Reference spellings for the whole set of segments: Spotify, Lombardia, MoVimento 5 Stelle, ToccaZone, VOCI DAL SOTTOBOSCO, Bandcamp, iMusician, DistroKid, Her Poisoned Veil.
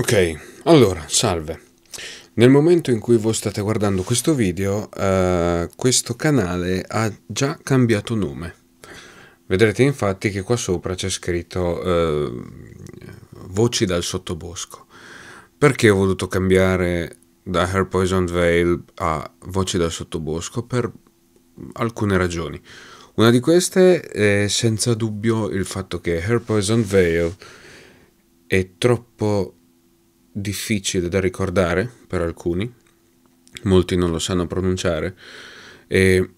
Ok, allora, salve. Nel momento in cui voi state guardando questo video, questo canale ha già cambiato nome. Vedrete infatti che qua sopra c'è scritto Voci dal Sottobosco. Perché ho voluto cambiare da Her Poisoned Veil a Voci dal Sottobosco? Per alcune ragioni. Una di queste è senza dubbio il fatto che Her Poisoned Veil è troppo difficile da ricordare per alcuni, molti non lo sanno pronunciare, e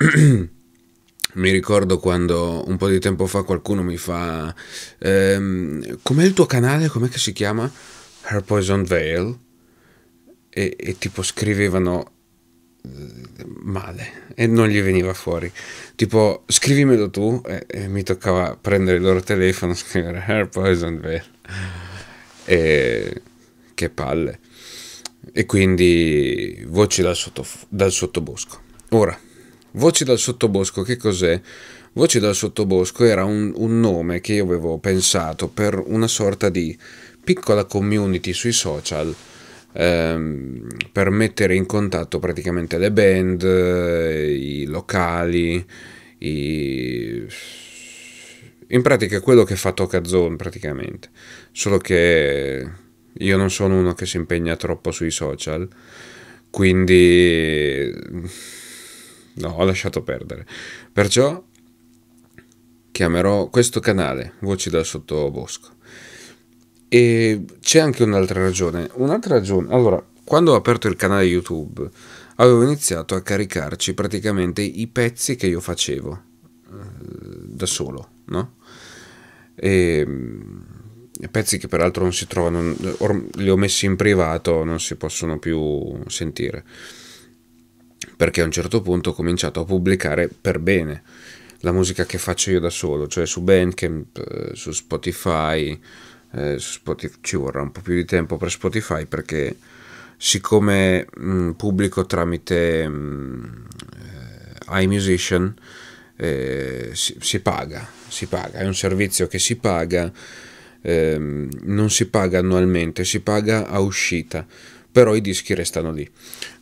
mi ricordo quando un po' di tempo fa qualcuno mi fa com'è il tuo canale? Com'è che si chiama? Her Poisoned Veil, e tipo scrivevano male e non gli veniva fuori, tipo scrivimelo tu, e mi toccava prendere il loro telefono e scrivere Her Poisoned Veil, e che palle. E quindi Voci dal Sottobosco. Ora, Voci dal Sottobosco che cos'è? Voci dal Sottobosco era un nome che io avevo pensato per una sorta di piccola community sui social, per mettere in contatto praticamente le band, i locali, in pratica quello che fa ToccaZone praticamente, solo che io non sono uno che si impegna troppo sui social, quindi no, ho lasciato perdere. Perciò chiamerò questo canale Voci dal Sottobosco. E c'è anche un'altra ragione. Allora, quando ho aperto il canale YouTube, avevo iniziato a caricarci praticamente i pezzi che io facevo da solo, no? E pezzi che peraltro non si trovano, li ho messi in privato, non si possono più sentire, perché a un certo punto ho cominciato a pubblicare per bene la musica che faccio io da solo, cioè su Bandcamp, su Spotify. Ci vorrà un po' più di tempo per Spotify, perché siccome pubblico tramite iMusician, si paga, è un servizio che si paga. Non si paga annualmente, si paga a uscita, però i dischi restano lì.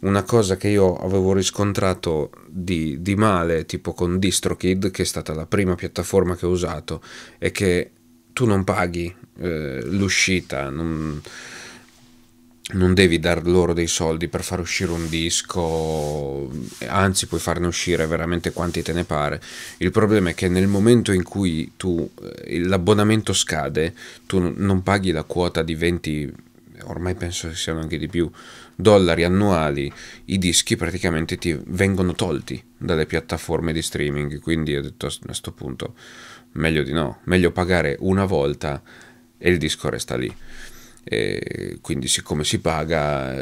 Una cosa che io avevo riscontrato di male, tipo con DistroKid, che è stata la prima piattaforma che ho usato, è che tu non paghi l'uscita, non devi dar loro dei soldi per far uscire un disco, anzi puoi farne uscire veramente quanti te ne pare. Il problema è che nel momento in cui l'abbonamento scade, tu non paghi la quota di 20, ormai penso che siano anche di più, dollari annuali, i dischi praticamente ti vengono tolti dalle piattaforme di streaming. Quindi ho detto, a questo punto meglio di no, meglio pagare una volta e il disco resta lì. E quindi, siccome si paga,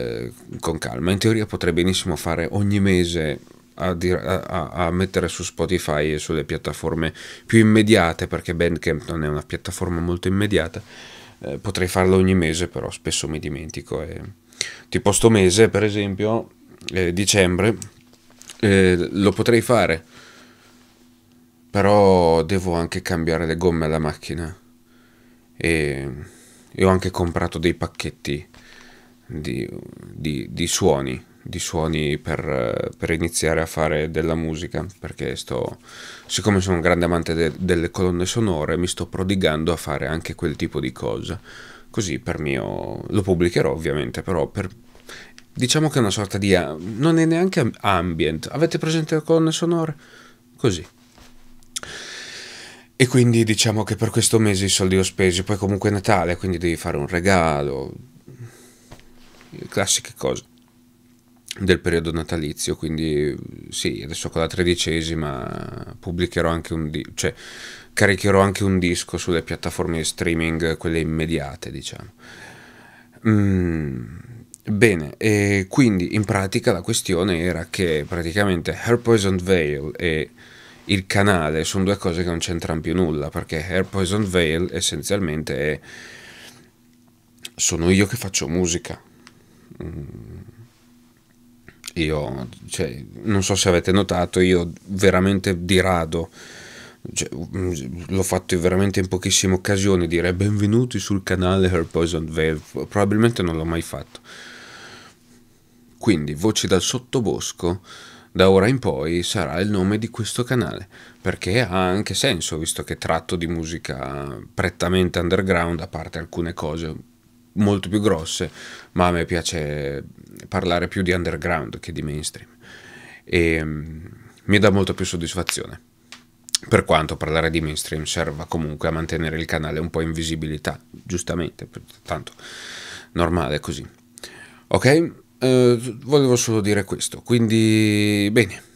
con calma, in teoria potrei benissimo fare ogni mese a mettere su Spotify e sulle piattaforme più immediate, perché Bandcamp non è una piattaforma molto immediata, potrei farlo ogni mese, però spesso mi dimentico. Tipo sto mese, per esempio, dicembre, lo potrei fare, però devo anche cambiare le gomme alla macchina, e ho anche comprato dei pacchetti di suoni per iniziare a fare della musica, perché siccome sono un grande amante delle colonne sonore, mi sto prodigando a fare anche quel tipo di cosa. Così lo pubblicherò ovviamente, però diciamo che è una sorta di, non è neanche ambient, avete presente le colonne sonore? Così. E quindi diciamo che per questo mese i soldi li ho spesi, poi comunque è Natale, quindi devi fare un regalo, classiche cose del periodo natalizio. Quindi sì, adesso con la 13ª pubblicherò anche cioè caricherò anche un disco sulle piattaforme di streaming, quelle immediate, diciamo. Bene, e quindi in pratica la questione era che praticamente Her Poisoned Veil e il canale sono due cose che non c'entrano più nulla, perché Her Poisoned Veil essenzialmente sono io che faccio musica. Io, cioè, non so se avete notato, io veramente di rado cioè, l'ho fatto veramente in pochissime occasioni, dire benvenuti sul canale Her Poisoned Veil, probabilmente non l'ho mai fatto. Quindi Voci dal Sottobosco da ora in poi sarà il nome di questo canale, perché ha anche senso, visto che tratto di musica prettamente underground, a parte alcune cose molto più grosse, ma a me piace parlare più di underground che di mainstream, e mi dà molto più soddisfazione, per quanto parlare di mainstream serva comunque a mantenere il canale un po' in visibilità, giustamente, tanto normale così, ok? Volevo solo dire questo, quindi bene.